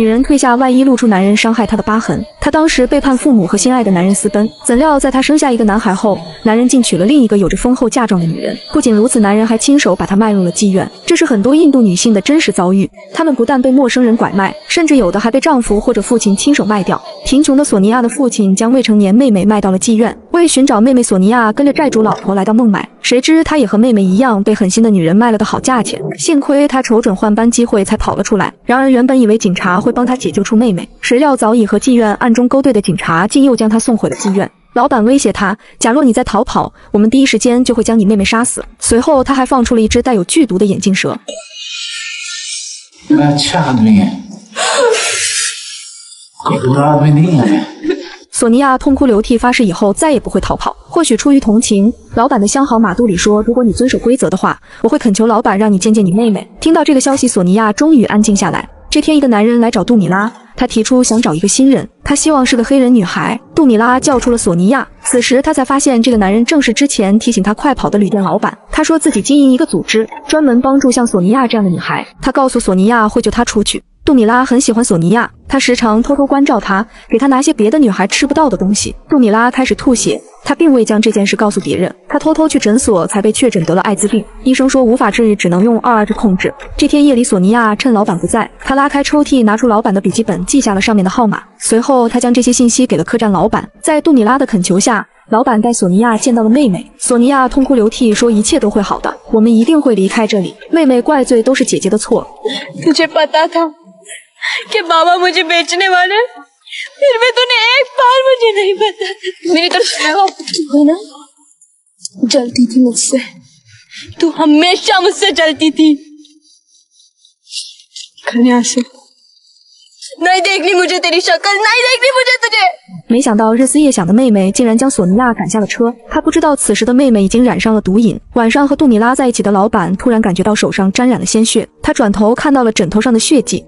女人退下，万一露出男人伤害她的疤痕。她当时背叛父母和心爱的男人私奔，怎料在她生下一个男孩后，男人竟娶了另一个有着丰厚嫁妆的女人。不仅如此，男人还亲手把她卖入了妓院。这是很多印度女性的真实遭遇，她们不但被陌生人拐卖，甚至有的还被丈夫或者父亲亲手卖掉。贫穷的索尼娅的父亲将未成年妹妹卖到了妓院，为寻找妹妹，索尼娅跟着债主老婆来到孟买，谁知她也和妹妹一样被狠心的女人卖了个好价钱。幸亏她瞅准换班机会才跑了出来。然而原本以为警察会帮她解救出妹妹，谁料早已和妓院暗中勾兑的警察竟又将她送回了妓院。老板威胁她，假若你再逃跑，我们第一时间就会将你妹妹杀死。随后他还放出了一只带有剧毒的眼镜蛇。索尼娅痛哭流涕，发誓以后再也不会逃跑。或许出于同情，老板的相好马杜里说，如果你遵守规则的话，我会恳求老板让你见见你妹妹。听到这个消息，索尼娅终于安静下来。这天一个男人来找杜米拉，他提出想找一个新人，他希望是个黑人女孩。杜米拉叫出了索尼娅，此时他才发现这个男人正是之前提醒他快跑的旅店老板。他说自己经营一个组织，专门帮助像索尼娅这样的女孩，他告诉索尼娅会救她出去。杜米拉很喜欢索尼娅，她时常偷偷关照她，给她拿些别的女孩吃不到的东西。杜米拉开始吐血，她并未将这件事告诉别人，她偷偷去诊所才被确诊得了艾滋病，医生说无法治愈，只能用2-2制控制。这天夜里，索尼娅趁老板不在，她拉开抽屉，拿出老板的笔记本，记下了上面的号码。随后她将这些信息给了客栈老板。在杜米拉的恳求下，老板带索尼娅见到了妹妹。索尼娅痛哭流涕说，一切都会好的，我们一定会离开这里，妹妹怪罪都是姐姐的错。कि बाबा मुझे बेचने वाले फिर भी तूने एक बार मुझे नहीं बताया। मेरी तरफ है ना, जलती थी मुझसे, तू हमेशा मुझसे जलती थी। कन्या से नहीं देखनी मुझे तेरी शकल, नहीं देखनी मुझे तुझे。没想到日思夜想的妹妹竟然将索尼娅赶下了车，她不知道此时的妹妹已经染上了毒瘾。晚上和杜米拉在一起的老板突然感觉到手上沾染了鲜血，他转头看到了枕头上的血迹。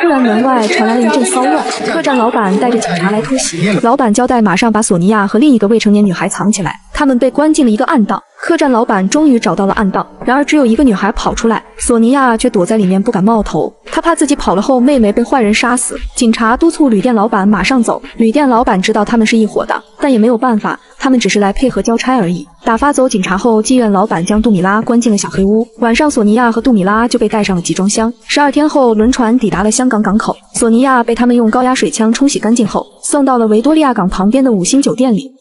突然门外传来了一阵骚乱，客栈老板带着警察来突袭。老板交代马上把索尼娅和另一个未成年女孩藏起来，他们被关进了一个暗道。客栈老板终于找到了暗道，然而只有一个女孩跑出来，索尼娅却躲在里面不敢冒头，她怕自己跑了后妹妹被坏人杀死。警察督促旅店老板马上走，旅店老板知道他们是一伙的，但也没有办法，他们只是来配合交差而已。打发走警察后，妓院老板将杜米拉关进了小黑屋。晚上索尼娅和杜米拉就被带上了集装箱。12天后，轮船抵达了香港港口，索尼娅被他们用高压水枪冲洗干净后，送到了维多利亚港旁边的5星酒店里。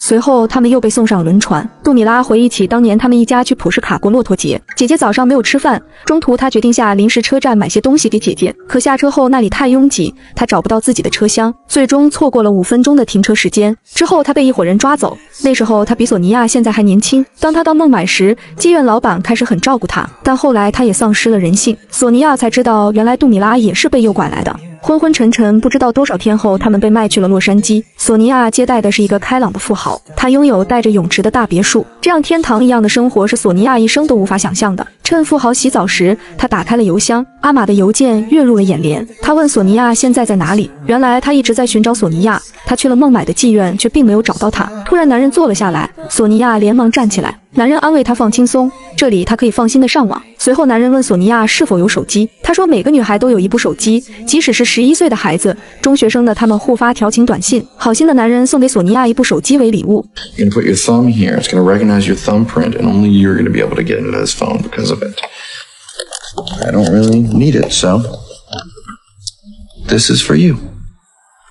随后他们又被送上轮船。杜米拉回忆起当年他们一家去普什卡过骆驼节，姐姐早上没有吃饭，中途她决定下临时车站买些东西给姐姐，可下车后那里太拥挤，她找不到自己的车厢，最终错过了5分钟的停车时间。之后她被一伙人抓走，那时候她比索尼娅现在还年轻。当她到孟买时，妓院老板开始很照顾她，但后来她也丧失了人性。索尼娅才知道原来杜米拉也是被诱拐来的。昏昏沉沉，不知道多少天后，他们被卖去了洛杉矶。索尼娅接待的是一个开朗的富豪，他拥有带着泳池的大别墅，这样天堂一样的生活是索尼娅一生都无法想象的。趁富豪洗澡时，他打开了邮箱，阿玛的邮件跃入了眼帘。他问索尼娅现在在哪里，原来他一直在寻找索尼娅，他去了孟买的妓院却并没有找到她。突然男人坐了下来，索尼娅连忙站起来，男人安慰她放轻松，这里她可以放心的上网。随后男人问索尼娅是否有手机，她说每个女孩都有一部手机，即使是11岁的孩子，中学生的他们互发调情短信。好心的男人送给索尼娅一部手机为礼物。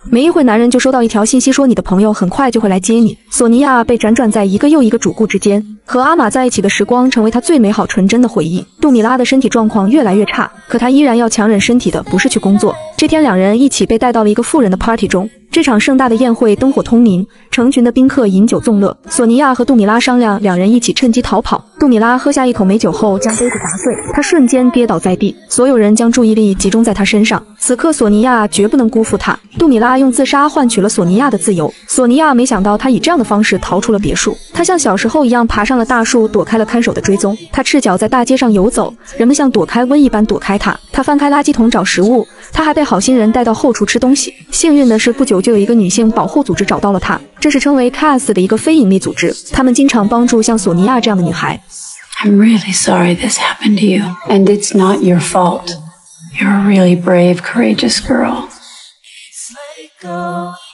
没一会男人就收到一条信息，说你的朋友很快就会来接你。索尼娅被辗转在一个又一个主顾之间，和阿玛在一起的时光成为她最美好纯真的回忆。杜米拉的身体状况越来越差，可她依然要强忍身体的不是去工作。这天两人一起被带到了一个富人的 party 中，这场盛大的宴会灯火通明，成群的宾客饮酒纵乐。索尼娅和杜米拉商量，两人一起趁机逃跑。杜米拉喝下一口美酒后，将杯子砸碎，她瞬间跌倒在地。所有人将注意力集中在她身上，此刻索尼娅绝不能辜负她。杜米拉用自杀换取了索尼娅的自由。索尼娅没想到她以这样的方式逃出了别墅，她像小时候一样爬上了大树，躲开了看守的追踪。她赤脚在大街上游走，人们像躲开瘟一般躲开她。她翻开垃圾桶找食物，她还被好心人带到后厨吃东西。幸运的是，不久就有一个女性保护组织找到了她，这是称为 CAS 的一个非盈利组织，他们经常帮助像索尼娅这样的女孩。I'm really sorry this happened to you, and it's not your fault. You're a really brave, courageous girl.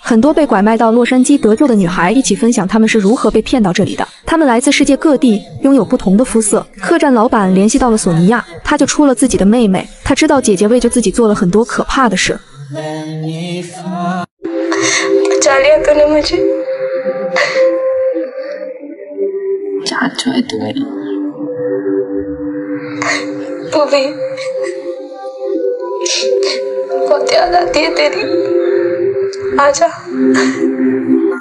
很多被拐卖到洛杉矶得救的女孩一起分享她们是如何被骗到这里的。她们来自世界各地，拥有不同的肤色。客栈老板联系到了索尼娅，她就出了自己的妹妹。她知道姐姐为救自己做了很多可怕的事。जालिया तूने मुझे चाचू है तू मेरा तू भी बहुत याद आती है तेरी आजा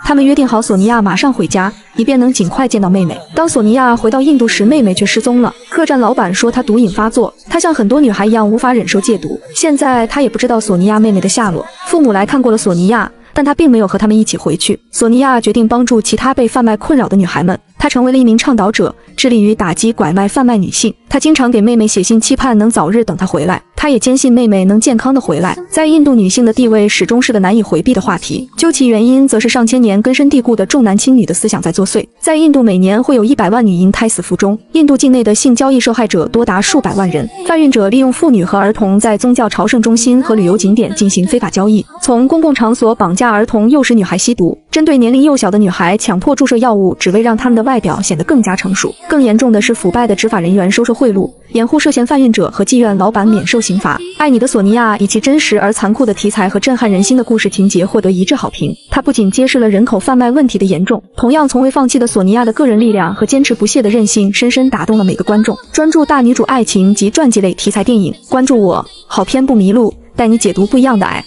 他们约定好，索尼娅马上回家，以便能尽快见到妹妹。当索尼娅回到印度时，妹妹却失踪了。客栈老板说她毒瘾发作，她像很多女孩一样无法忍受戒毒。现在她也不知道索尼娅妹妹的下落。父母来看过了索尼娅，但她并没有和他们一起回去。索尼娅决定帮助其他被贩卖困扰的女孩们。她成为了一名倡导者，致力于打击拐卖贩卖女性。她经常给妹妹写信，期盼能早日等她回来。她也坚信妹妹能健康的回来。在印度，女性的地位始终是个难以回避的话题，究其原因，则是上千年根深蒂固的重男轻女的思想在作祟。在印度，每年会有100万女婴胎死腹中。印度境内的性交易受害者多达数百万人，贩运者利用妇女和儿童在宗教朝圣中心和旅游景点进行非法交易，从公共场所绑架儿童，诱使女孩吸毒，针对年龄幼小的女孩强迫注射药物，只为让她们的外表显得更加成熟。更严重的是，腐败的执法人员收受贿赂，掩护涉嫌贩运者和妓院老板免受刑罚。爱你的索尼娅以其真实而残酷的题材和震撼人心的故事情节获得一致好评。它不仅揭示了人口贩卖问题的严重，同样从未放弃的索尼娅的个人力量和坚持不懈的韧性，深深打动了每个观众。专注大女主爱情及传记类题材电影，关注我，好片不迷路，带你解读不一样的爱。